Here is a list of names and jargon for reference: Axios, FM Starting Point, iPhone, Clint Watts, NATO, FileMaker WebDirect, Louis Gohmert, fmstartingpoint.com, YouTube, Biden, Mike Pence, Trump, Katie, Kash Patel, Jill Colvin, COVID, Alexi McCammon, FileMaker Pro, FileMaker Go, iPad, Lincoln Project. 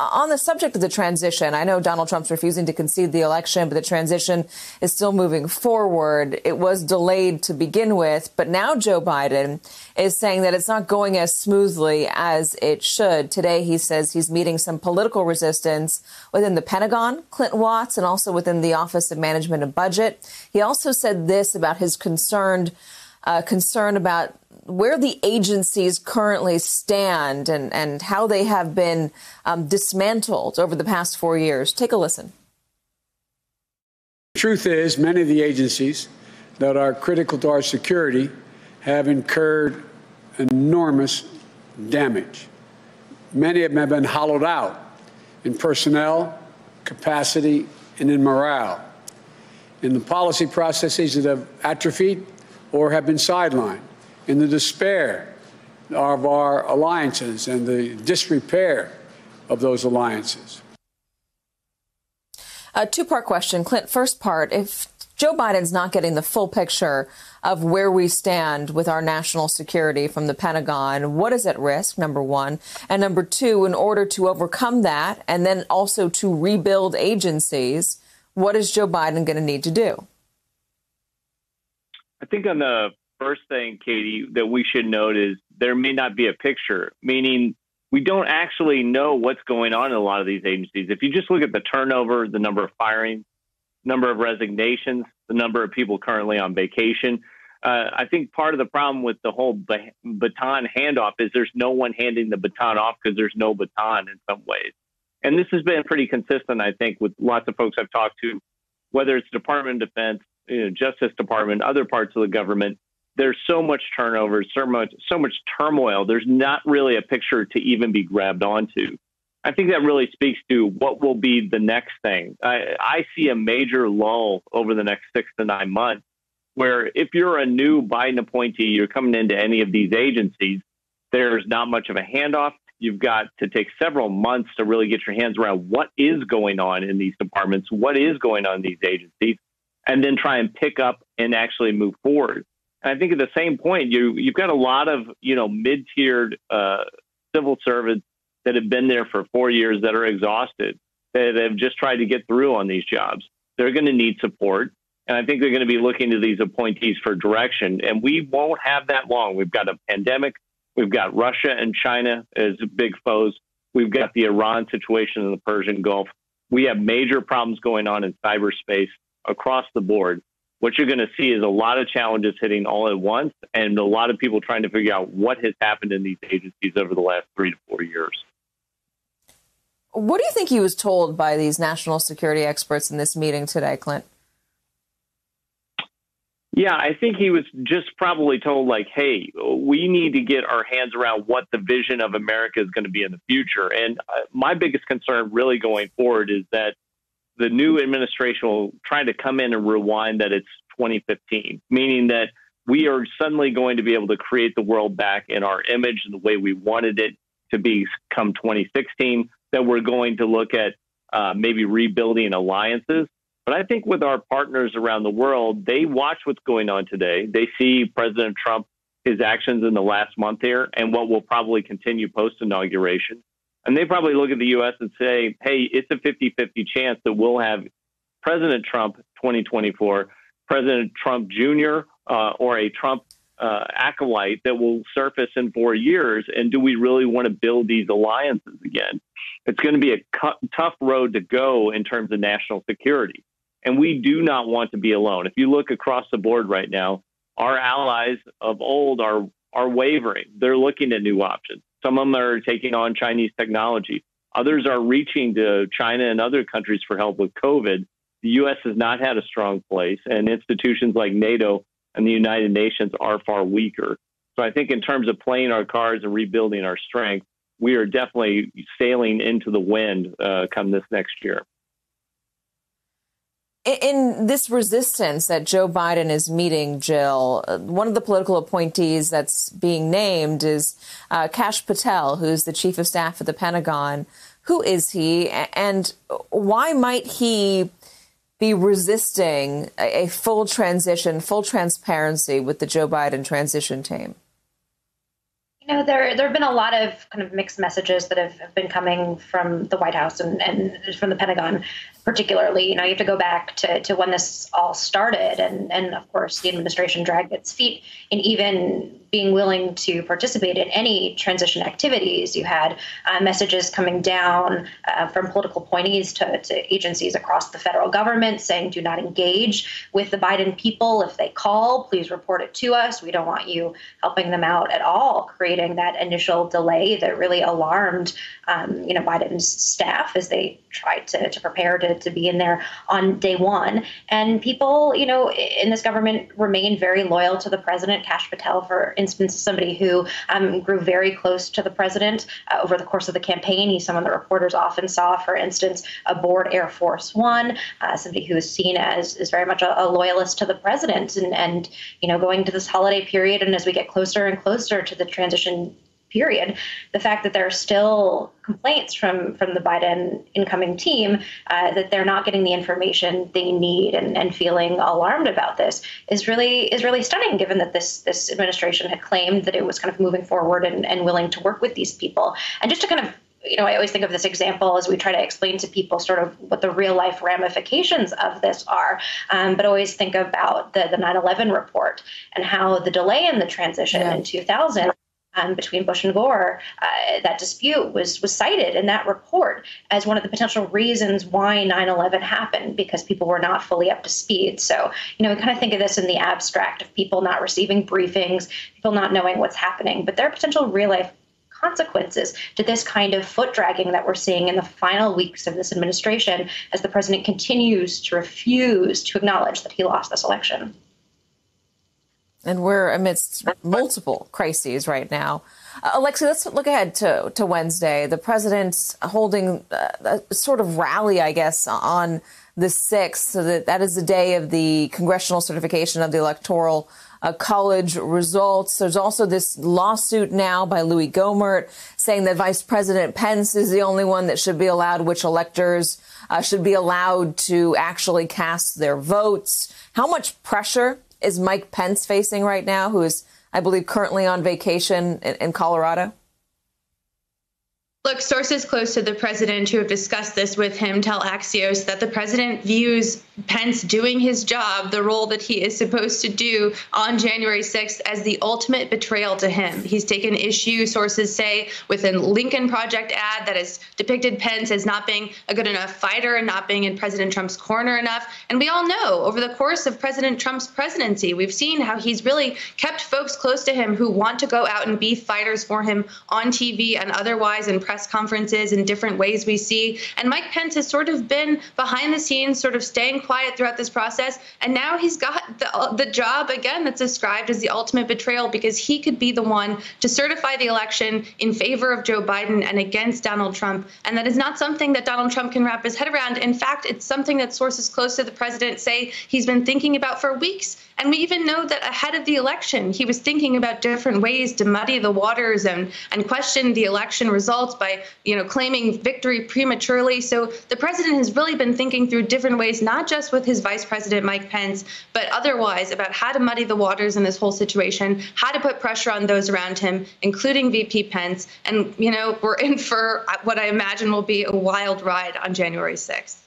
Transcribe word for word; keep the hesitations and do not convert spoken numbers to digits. on the subject of the transition, I know Donald Trump's refusing to concede the election, but the transition is still moving forward. It was delayed to begin with, but now Joe Biden is saying that it's not going as smoothly as it should. Today, he says he's meeting some political resistance within the Pentagon, Clint Watts, and also within the Office of Management and Budget. He also said this about his concerned uh, concern about where the agencies currently stand and, and how they have been um, dismantled over the past four years. Take a listen. The truth is, many of the agencies that are critical to our security have incurred enormous damage. Many of them have been hollowed out in personnel, capacity, and in morale. In the policy processes that have atrophied or have been sidelined. In the despair of our alliances and the disrepair of those alliances. A two-part question, Clint. First part, if Joe Biden's not getting the full picture of where we stand with our national security from the Pentagon, what is at risk, number one? And number two, in order to overcome that and then also to rebuild agencies, what is Joe Biden going to need to do? I think on the first thing, Katie, that we should note is there may not be a picture, meaning we don't actually know what's going on in a lot of these agencies. If you just look at the turnover, the number of firings, number of resignations, the number of people currently on vacation, uh, I think part of the problem with the whole ba- baton handoff is there's no one handing the baton off because there's no baton in some ways. And this has been pretty consistent, I think, with lots of folks I've talked to, whether it's Department of Defense, you know, Justice Department, other parts of the government. There's so much turnover, so much, so much turmoil. There's not really a picture to even be grabbed onto. I think that really speaks to what will be the next thing. I, I see a major lull over the next six to nine months, where if you're a new Biden appointee, you're coming into any of these agencies, there's not much of a handoff. You've got to take several months to really get your hands around what is going on in these departments, what is going on in these agencies, and then try and pick up and actually move forward. I think at the same point, you, you've got a lot of, you know, mid-tiered uh, civil servants that have been there for four years that are exhausted, that have just tried to get through on these jobs. They're going to need support. And I think they're going to be looking to these appointees for direction. And we won't have that long. We've got a pandemic. We've got Russia and China as big foes. We've got the Iran situation in the Persian Gulf. We have major problems going on in cyberspace across the board. What you're going to see is a lot of challenges hitting all at once and a lot of people trying to figure out what has happened in these agencies over the last three to four years. What do you think he was told by these national security experts in this meeting today, Clint? Yeah, I think he was just probably told, like, hey, we need to get our hands around what the vision of America is going to be in the future. And my biggest concern really going forward is that the new administration will try to come in and rewind that it's twenty fifteen, meaning that we are suddenly going to be able to create the world back in our image and the way we wanted it to be come twenty sixteen, that we're going to look at uh, maybe rebuilding alliances. But I think with our partners around the world, they watch what's going on today. They see President Trump, his actions in the last month here, and what will probably continue post-inauguration. And they probably look at the U S and say, hey, it's a fifty-fifty chance that we'll have President Trump twenty twenty-four, President Trump Junior, uh, or a Trump uh, acolyte that will surface in four years. And do we really want to build these alliances again? It's going to be a cu- tough road to go in terms of national security. And we do not want to be alone. If you look across the board right now, our allies of old are are wavering. They're looking at new options. Some of them are taking on Chinese technology. Others are reaching to China and other countries for help with COVID. The U S has not had a strong place, and institutions like NATO and the United Nations are far weaker. So I think in terms of playing our cards and rebuilding our strength, we are definitely sailing into the wind uh, come this next year. In this resistance that Joe Biden is meeting, Jill, one of the political appointees that's being named is uh, Kash Patel, who's the chief of staff of the Pentagon. Who is he and why might he be resisting a full transition, full transparency with the Joe Biden transition team? You know, there there have been a lot of kind of mixed messages that have, have been coming from the White House and, and from the Pentagon, particularly. You know, you have to go back to, to when this all started. And, and, of course, the administration dragged its feet in even being willing to participate in any transition activities. You had uh, messages coming down uh, from political appointees to, to agencies across the federal government saying, do not engage with the Biden people. If they call, please report it to us. We don't want you helping them out at all, creating that initial delay that really alarmed, um, you know, Biden's staff as they tried to, to prepare to, to be in there on day one. And people, you know, in this government remain very loyal to the president. Kash Patel, for instance, is somebody who um, grew very close to the president uh, over the course of the campaign. He's someone that reporters often saw, for instance, aboard Air Force One, uh, somebody who is seen as is very much a, a loyalist to the president. And, and, you know, going to this holiday period and as we get closer and closer to the transition period, the fact that there are still complaints from from the Biden incoming team uh, that they're not getting the information they need and, and feeling alarmed about this is really is really stunning, given that this this administration had claimed that it was kind of moving forward and, and willing to work with these people. And just to kind of, you know, I always think of this example as we try to explain to people sort of what the real life ramifications of this are, um, but always think about the, the nine eleven report and how the delay in the transition yeah. in two thousand Um, between Bush and Gore, uh, that dispute was was cited in that report as one of the potential reasons why nine eleven happened, because people were not fully up to speed. So, you know, we kind of think of this in the abstract of people not receiving briefings, people not knowing what's happening, but there are potential real life consequences to this kind of foot dragging that we're seeing in the final weeks of this administration as the president continues to refuse to acknowledge that he lost this election. And we're amidst multiple crises right now. Uh, Alexi, let's look ahead to, to Wednesday. The president's holding a, a sort of rally, I guess, on the sixth. So that, that is the day of the congressional certification of the electoral uh, college results. There's also this lawsuit now by Louis Gohmert saying that Vice President Pence is the only one that should be allowed, which electors uh, should be allowed to actually cast their votes. How much pressure is Mike Pence facing right now, who is, I believe, currently on vacation in, in Colorado? Look, sources close to the president who have discussed this with him tell Axios that the president views Pence doing his job, the role that he is supposed to do on January sixth, as the ultimate betrayal to him. He's taken issue, sources say, with a Lincoln Project ad that has depicted Pence as not being a good enough fighter and not being in President Trump's corner enough. And we all know over the course of President Trump's presidency, we've seen how he's really kept folks close to him who want to go out and be fighters for him on T V and otherwise in press conferences in different ways we see. And Mike Pence has sort of been behind the scenes, sort of staying quiet throughout this process. And now he's got the, the job, again, that's described as the ultimate betrayal, because he could be the one to certify the election in favor of Joe Biden and against Donald Trump. And that is not something that Donald Trump can wrap his head around. In fact, it's something that sources close to the president say he's been thinking about for weeks. And we even know that ahead of the election, he was thinking about different ways to muddy the waters and, and question the election results by, you know, claiming victory prematurely. So the president has really been thinking through different ways, not just with his vice president, Mike Pence, but otherwise about how to muddy the waters in this whole situation, how to put pressure on those around him, including V P Pence. And, you know, we're in for what I imagine will be a wild ride on January sixth.